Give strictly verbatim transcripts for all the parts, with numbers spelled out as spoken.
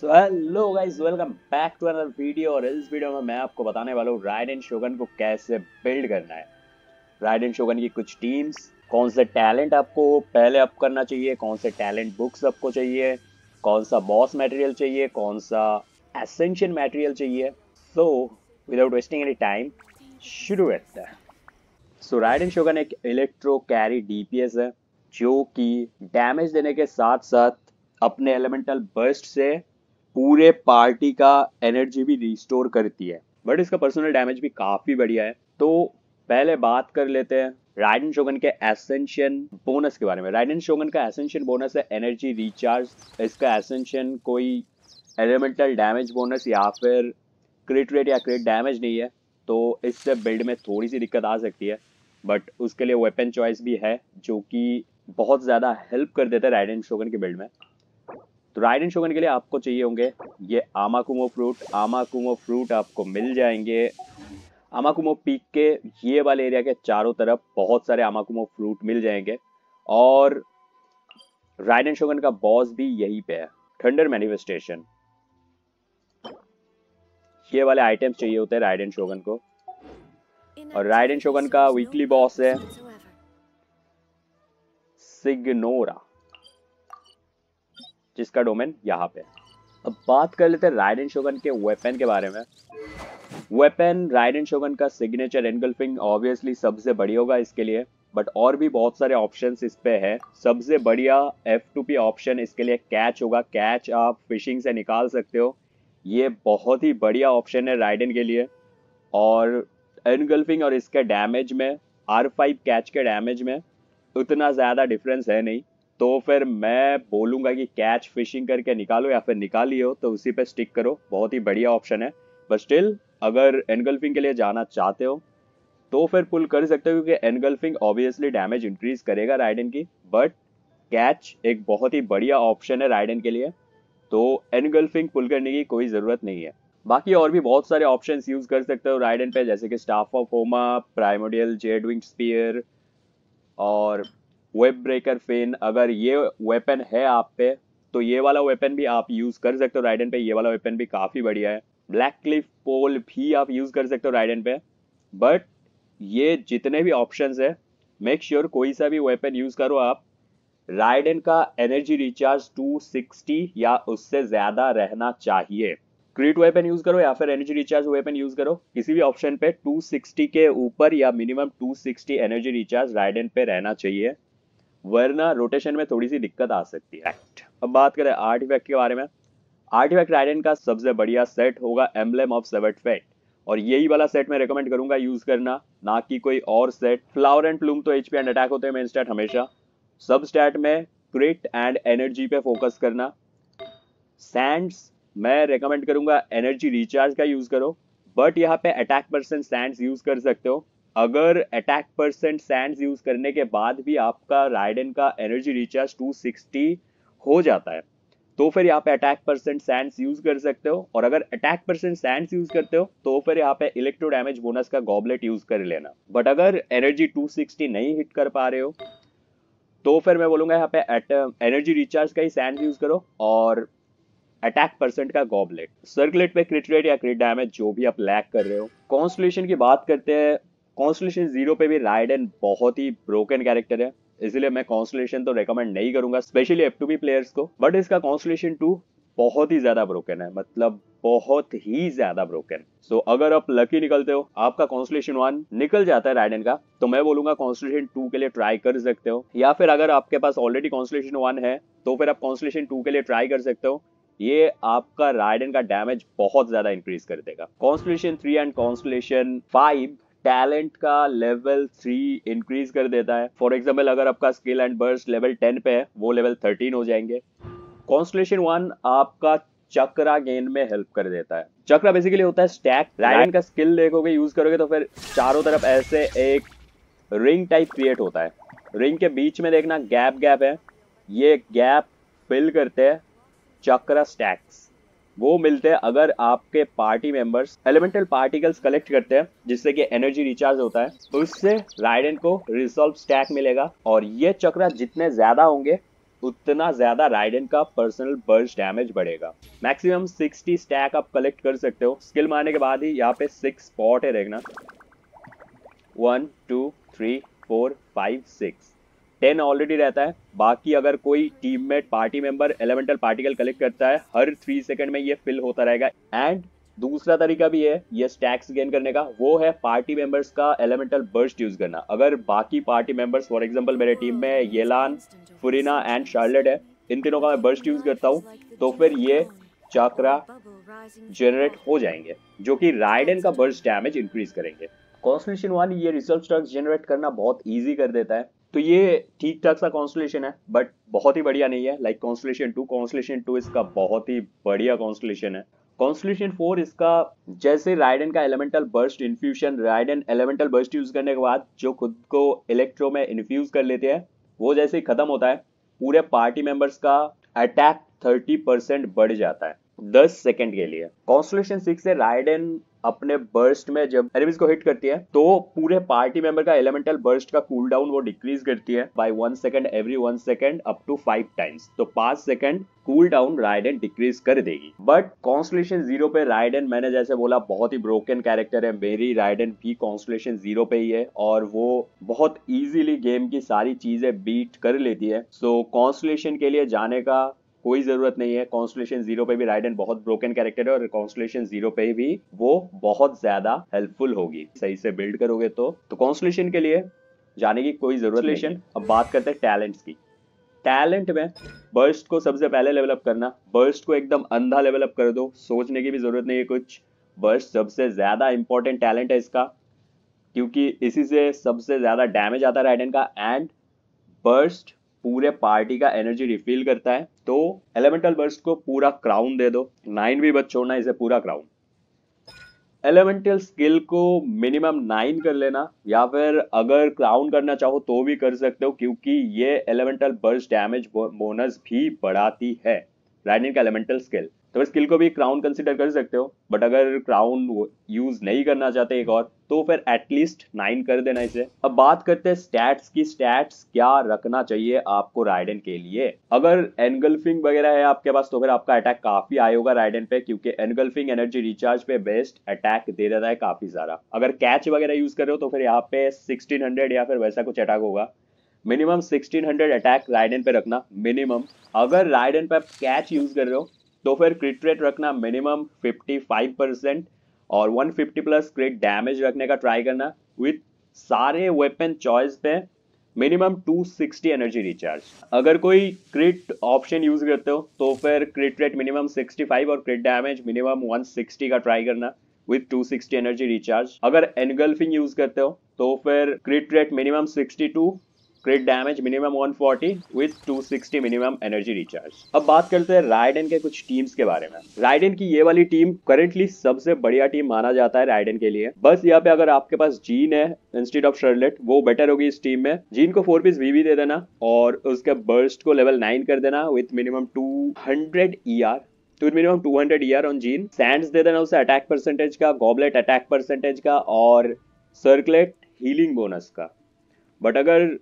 So hello guys, welcome back to another video. और इस video में मैं आपको बताने वाला हूँ राइडेन शोगन को कैसे बिल्ड करना है, राइडेन शोगन की कुछ टीम्स, कौन से टैलेंट आपको पहले अप करना चाहिए, कौन से टैलेंट बुक्स आपको चाहिए, कौन सा बॉस मटेरियल चाहिए, कौन सा एसेंशियल मटेरियल चाहिए। So without wasting any time शुरू करते हैं। सो राइडेन शोगन एक इलेक्ट्रो कैरी डीपीएस है जो कि डैमेज देने के साथ साथ अपने एलिमेंटल बर्स्ट से पूरे पार्टी का एनर्जी भी रिस्टोर करती है, बट इसका पर्सनल डैमेज भी काफी बढ़िया है। तो पहले बात कर लेते हैं राइडेन शोगन के एसेंशन बोनस के बारे में। राइडेन शोगन का एसेंशन बोनस है एनर्जी रिचार्ज। इसका एसेंशन कोई एलिमेंटल डैमेज बोनस या फिर क्रिट रेट या क्रिट डैमेज नहीं है, तो इससे बिल्ड में थोड़ी सी दिक्कत आ सकती है, बट उसके लिए वेपन चॉइस भी है जो कि बहुत ज़्यादा हेल्प कर देता है राइडेन शोगन के बिल्ड में। तो राइडेन शोगन के लिए आपको चाहिए होंगे ये आमाकुमो फ्रूट। आमाकुमो फ्रूट आपको मिल जाएंगे आमाकुमो पीक के ये वाले एरिया के चारों तरफ बहुत सारे आमाकुमो फ्रूट मिल जाएंगे। और राइडेन शोगन का बॉस भी यहीं पे है, थंडर मैनिफेस्टेशन। ये वाले आइटम्स चाहिए होते हैं राइडेन शोगन को। और राइडेन शोगन का वीकली बॉस है सिग्नोरा, जिसका डोमेन यहाँ पे। अब बात कर लेते हैं राइडेन शोगन के वेपन के बारे में। वेपन राइडेन शोगन का सिग्नेचर एंगल्फिंग ऑब्वियसली सबसे बढ़िया होगा इसके लिए, बट और भी बहुत सारे ऑप्शंस इस पे है। सबसे बढ़िया एफ टू पी ऑप्शन इसके लिए कैच होगा। कैच आप फिशिंग से निकाल सकते हो, ये बहुत ही बढ़िया ऑप्शन है राइडेन के लिए। और एंगल्फिंग और इसके डैमेज में, आर फाइव कैच के डैमेज में उतना ज़्यादा डिफरेंस है नहीं, तो फिर मैं बोलूँगा कि कैच फिशिंग करके निकालो या फिर निकाली हो तो उसी पे स्टिक करो, बहुत ही बढ़िया ऑप्शन है। बट स्टिल अगर एनगल्फिंग के लिए जाना चाहते हो तो फिर पुल कर सकते हो, क्योंकि एनगल्फिंग ऑब्वियसली डैमेज इंक्रीज करेगा राइडेन की, बट कैच एक बहुत ही बढ़िया ऑप्शन है राइडेन के लिए, तो एनगल्फिंग पुल करने की कोई ज़रूरत नहीं है। बाकी और भी बहुत सारे ऑप्शन यूज़ कर सकते हो राइडेन पे, जैसे कि staff of Homa, primordial jade wing spear और वेब ब्रेकर फिन। अगर ये वेपन है आप पे तो ये वाला वेपन भी आप यूज़ कर सकते हो राइडेन पे, ये वाला वेपन भी काफ़ी बढ़िया है। ब्लैक क्लिफ पोल भी आप यूज़ कर सकते हो राइडेन पे। बट ये जितने भी ऑप्शंस है, मेक श्योर कोई सा भी वेपन यूज़ करो आप, राइडेन का एनर्जी रिचार्ज टू सिक्सटी या उससे ज़्यादा रहना चाहिए। क्रिट वेपन यूज़ करो या फिर एनर्जी रिचार्ज वेपन यूज़ करो, किसी भी ऑप्शन पे टू सिक्सटी के ऊपर या minimum two sixty energy recharge Raiden पे रहना चाहिए, वरना रोटेशन में थोड़ी सी दिक्कत आ सकती है। अब बात करें आर्टिफैक्ट के बारे में। आर्टिफैक्ट राइडेन का सबसे बढ़िया सेट होगा एम्ब्लेम ऑफ सेवर्ड फेट, और यही वाला सेट मैं रेकमेंड करूंगा यूज़ करना, ना कि कोई और सेट। फ्लावर एंड प्लूम तो एचपी एंड अटैक होते हैं मेन स्टैट हमेशा, सब स्टैट में क्रिट एंड एनर्जी पे फोकस करना। सैंड्स मैं रेकमेंड करूंगा एनर्जी रिचार्ज का यूज़ करो, बट यहाँ पे अटैक परसेंट सैंड्स यूज़ कर सकते हो। अगर अटैक परसेंट सैंड्स यूज़ करने के बाद भी आपका राइडेन का एनर्जी रिचार्ज टू सिक्सटी हो जाता है, तो फिर यहाँ पे अटैक परसेंट सैंड्स यूज़ कर सकते हो। और अगर अटैक परसेंट सैंड्स यूज़ करते हो तो फिर यहाँ पे इलेक्ट्रो डैमेज बोनस का गॉबलेट यूज़ कर लेना। बट अगर एनर्जी टू सिक्सटी नहीं हिट कर पा रहे हो तो फिर मैं बोलूँगा यहाँ पे एनर्जी रिचार्ज का ही सैंड्स यूज़ करो और अटैक परसेंट का गॉबलेट। सर्कुलेट पे क्रिट रेट या क्रिट डैमेज जो भी आप लैक कर रहे हो। कॉन्स्टलेशन की बात करते हैं। कॉन्स्टलेशन जीरो पे भी राइडेन बहुत ही ब्रोकन कैरेक्टर है, इसलिए मैं कॉन्स्टलेशन तो रेकमेंड नहीं करूंगा specially F two P players को। बट इसका कॉन्स्टलेशन टू बहुत ही ज़्यादा ब्रोकन है, मतलब बहुत ही ज़्यादा ब्रोकन। सो अगर आप लकी निकलते हो, आपका कॉन्स्टलेशन वन निकल जाता है राइडेन का, तो मैं बोलूँगा कॉन्स्टलेशन टू के लिए ट्राई कर सकते हो। या फिर अगर आपके पास ऑलरेडी कॉन्स्टलेशन वन है तो फिर आप कॉन्स्टलेशन टू के लिए ट्राई कर सकते हो, ये आपका राइडेन का डैमेज बहुत ज़्यादा इंक्रीज कर देगा। Constellation three and constellation five talent का लेवल थ्री इंक्रीज कर देता है। फॉर एग्जाम्पल अगर आपका skill and burst level ten पे है, वो लेवल थर्टीन हो जाएंगे। कॉन्स्टलेशन वन आपका चक्रा गेन में हेल्प कर देता है। चक्रा बेसिकली होता है स्टैक। राइडेन का स्किल देखोगे, यूज करोगे तो फिर चारों तरफ ऐसे एक रिंग टाइप क्रिएट होता है। रिंग के बीच में देखना गैप गैप है, ये गैप फिल करते हैं चक्रा स्टैक्स। वो मिलते हैं अगर आपके party members elemental particles collect करते हैं, जिससे कि एनर्जी रिचार्ज होता है। उससे राइडेन को रिसॉल्व स्टैक मिलेगा, और ये चक्रा जितने ज़्यादा होंगे उतना ज्यादा राइडेन का पर्सनल बर्स्ट डैमेज बढ़ेगा। मैक्सिमम सिक्सटी स्टैक आप कलेक्ट कर सकते हो। स्किल मारने के बाद ही यहाँ पे सिक्स स्पॉट है देखना, one two three four five six, ten already रहता है। बाकी अगर कोई teammate party member elemental particle collect करता है हर थ्री सेकंड में ये फिल होता रहेगा। एंड दूसरा तरीका भी है ये स्टैक्स गेन करने का, वो है पार्टी मेंबर्स का एलिमेंटल बर्स्ट यूज करना। अगर बाकी पार्टी मेंबर्स फॉर एग्जांपल मेरे टीम में येलान, फुरिना एंड शार्लेट है, इन तीनों का मैं बर्स्ट यूज करता हूँ तो फिर ये चक्रा जनरेट हो जाएंगे जो कि राइडेन का बर्स्ट डैमेज इंक्रीज करेंगे। कॉन्स्टलेशन वन ये रिसर्च स्टैक्स जनरेट करना बहुत ईजी कर देता है। तो ये ठीक ठाक सा कॉन्स्टलेशन है बट बहुत ही बढ़िया नहीं है। Like constellation two, constellation two इसका बहुत ही बढ़िया कॉन्स्टलेशन है। कॉन्स्टलेशन फोर इसका जैसे राइडेन का elemental burst infusion, Raiden elemental burst use करने के बाद जो खुद को इलेक्ट्रो में इन्फ्यूज कर लेते हैं वो जैसे ही खत्म होता है पूरे पार्टी मेंबर्स का अटैक थर्टी परसेंट बढ़ जाता है दस सेकेंड के लिए। कॉन्स्टलेशन सिक्स से राइडेन अपने बर्स्ट में जब एनिमीज को हिट करती है तो पूरे पार्टी मेंबर का एलिमेंटल बर्स्ट का कूल डाउन वो डिक्रीज करती है by one second every one second up to five times. तो पांच second cool down Raiden decrease कर देगी। बट कॉन्स्टलेशन जीरो पे राइडेन, मैंने जैसे बोला, बहुत ही ब्रोकन कैरेक्टर है। मेरी राइडेन भी कॉन्स्टलेशन जीरो पे ही है और वो बहुत इजीली गेम की सारी चीजें बीट कर लेती है। सो कॉन्स्टलेशन के लिए जाने का कोई जरूरत नहीं है। कॉन्स्टलेशन जीरो पे भी राइडेन बहुत ब्रोकन कैरेक्टर है और कॉन्स्टलेशन जीरो पे भी वो बहुत ज्यादा हेल्पफुल होगी सही से बिल्ड करोगे तो। तो कॉन्स्टलेशन के लिए जाने की कोई जरूरत नहीं है। अब बात करते हैं टैलेंट्स की। टैलेंट में बर्स्ट को सबसे पहले लेवलअप करना, बर्स्ट को एकदम अंधा लेवलअप कर दो, सोचने की भी जरूरत नहीं है कुछ। बर्स्ट सबसे ज्यादा इंपॉर्टेंट टैलेंट है इसका क्योंकि इसी से सबसे ज्यादा डैमेज आता है राइडेन का। एंड बर्स्ट पूरे पार्टी का एनर्जी रिफिल करता है तो एलिमेंटल बर्स्ट को पूरा क्राउन दे दो, नाइन भी बच छोड़ना इसे पूरा क्राउन। एलिमेंटल स्किल को मिनिमम नाइन कर लेना या फिर अगर क्राउन करना चाहो तो भी कर सकते हो क्योंकि ये एलिमेंटल बर्स्ट डैमेज बोनस भी बढ़ाती है राइडेन का एलिमेंटल स्किल। तो स्किल को भी क्राउन कंसिडर कर सकते हो बट अगर क्राउन यूज नहीं करना चाहते एक और तो फिर एटलीस्ट नाइन कर देना इसे। अब बात करते हैं स्टैट्स की। स्टैट्स क्या रखना चाहिए आपको राइडेन के लिए? अगर एनगल्फिंग वगैरह है आपके पास तो फिर आपका अटैक काफी आया होगा राइडेन पे क्योंकि एनगल्फिंग एनर्जी रिचार्ज पे बेस्ट अटैक दे देता है काफी सारा। अगर कैच वगैरह यूज कर रहे हो तो फिर यहाँ पे सिक्सटीन हंड्रेड या फिर वैसा कुछ अटैक होगा। Minimum sixteen hundred attack Raiden पे रखना मिनिमम। अगर राइडेन पे आप कैच यूज कर रहे हो तो फिर क्रिट रेट रखना मिनिमम फिफ्टी फाइव परसेंट और one fifty plus crit damage रखने का ट्राई करना विथ सारे वेपन चॉइस पे minimum two sixty energy recharge. अगर कोई क्रिट ऑप्शन यूज करते हो तो फिर crit rate minimum sixty five और crit damage minimum one sixty का ट्राई करना with two sixty energy recharge. अगर एनगल्फिंग यूज करते हो तो फिर crit rate minimum sixty two, crit damage minimum one forty with two sixty minimum energy recharge. अब बात करते हैं राइडेन के कुछ टीम्स के बारे में। राइडेन की ये वाली टीम करेंटली सबसे बढ़िया टीम माना जाता है राइडेन के लिए। बस यहाँ पे अगर आपके पास जीन है इंस्टेड ऑफ शार्लेट वो बेटर होगी इस टीम में। जीन को फोर पीस वीवी दे देना और उसके बर्स्ट को लेवल नाइन कर देना with minimum two hundred E R, तो minimum two hundred E R on Jean. Sands दे देना उसे अटैक परसेंटेज का, गॉबलेट अटैक परसेंटेज का और सर्कलेट हीलिंग बोनस का। बट अगर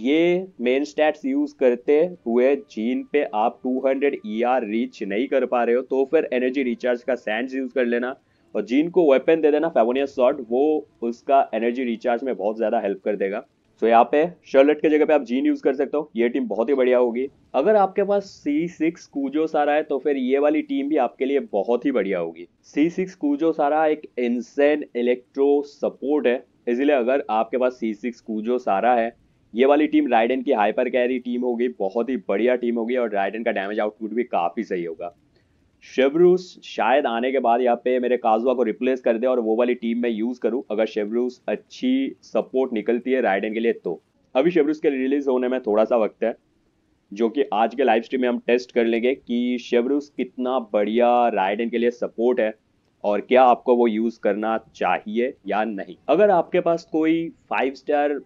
ये मेन स्टैट्स यूज करते हुए जीन पे आप two hundred E R reach नहीं कर पा रहे हो तो फिर एनर्जी रिचार्ज का सैंड्स यूज कर लेना और जीन को वेपन दे देना फेवोनियस शॉट, वो उसका एनर्जी रिचार्ज में बहुत ज्यादा हेल्प कर देगा। सो so, यहाँ पे शार्लेट के जगह पे आप जीन यूज कर सकते हो। ये टीम बहुत ही बढ़िया होगी। अगर आपके पास सी सिक्स कुजो सारा है तो फिर ये वाली टीम भी आपके लिए बहुत ही बढ़िया होगी। सी सिक्स कुजो सारा एक इनसेन इलेक्ट्रो सपोर्ट है, इसलिए अगर आपके पास सी सिक्स कुजो सारा है ये वाली टीम राइडेन की हाइपर कैरी टीम होगी, बहुत ही बढ़िया टीम होगी और राइडेन का डैमेज आउटपुट भी काफ़ी सही होगा। शेवरूस शायद आने के बाद यहाँ पे मेरे काजुआ को रिप्लेस कर दे और वो वाली टीम मैं यूज़ करूँ अगर शेवरूस अच्छी सपोर्ट निकलती है राइडेन के लिए तो। अभी शेवरूस के रिलीज़ होने में थोड़ा सा वक्त है जो कि आज के लाइव स्ट्रीम में हम टेस्ट कर लेंगे कि शेवरूस कितना बढ़िया राइडेन के लिए सपोर्ट है और क्या आपको वो यूज़ करना चाहिए या नहीं। अगर आपके पास कोई फाइव स्टार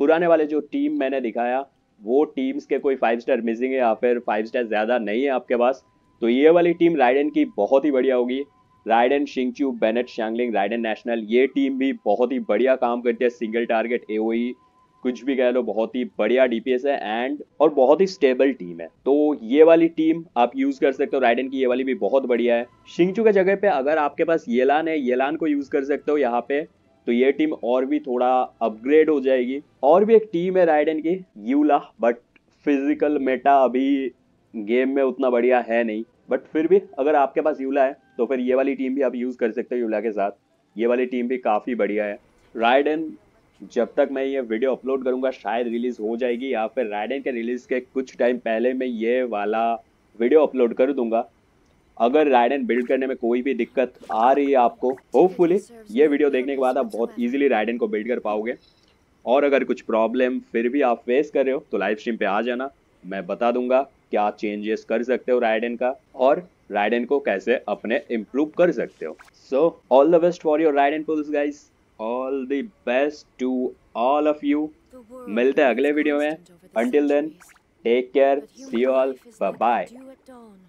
पुराने वाले जो टीम मैंने दिखाया वो टीम्स के कोई फाइव स्टार मिसिंग है या फिर फाइव स्टार ज़्यादा नहीं है आपके पास तो ये वाली टीम राइडेन की बहुत ही बढ़िया होगी। Raiden Xingqiu, Bennett, Xiangling, Raiden national, ये टीम भी बहुत ही बढ़िया काम करती है। सिंगल टारगेट एओई कुछ भी कह लो, बहुत ही बढ़िया डीपीएस है एंड और बहुत ही स्टेबल टीम है। तो ये वाली टीम आप यूज कर सकते हो, राइडेन की ये वाली भी बहुत बढ़िया है। शिंगचू के जगह पे अगर आपके पास येलान है, येलान को यूज कर सकते हो यहाँ पे, तो ये टीम और भी थोड़ा अपग्रेड हो जाएगी। और भी एक टीम है राइडेन की, यूला, बट फिजिकल मेटा अभी गेम में उतना बढ़िया है नहीं, बट फिर भी अगर आपके पास यूला है तो फिर ये वाली टीम भी आप यूज कर सकते हो। यूला के साथ ये वाली टीम भी काफी बढ़िया है। राइडेन जब तक मैं ये वीडियो अपलोड करूंगा शायद रिलीज हो जाएगी, या फिर राइडेन के रिलीज के कुछ टाइम पहले मैं ये वाला वीडियो अपलोड कर दूंगा। अगर राइडेन बिल्ड करने में कोई भी दिक्कत आ रही है आपको, होपफुली ये वीडियो देखने के बाद आप बहुत इजीली राइडेन को बिल्ड कर पाओगे। और अगर कुछ प्रॉब्लम फिर भी आप फेस कर रहे हो तो लाइव स्ट्रीम पे आ जाना, मैं बता दूंगा क्या चेंजेस कर सकते हो राइडेन का और राइडेन को कैसे अपने इम्प्रूव कर सकते हो। So all the best for your Raiden pulls guys, all the best to all of you. मिलते हैं अगले वीडियो में, until then take care, see you all, bye bye.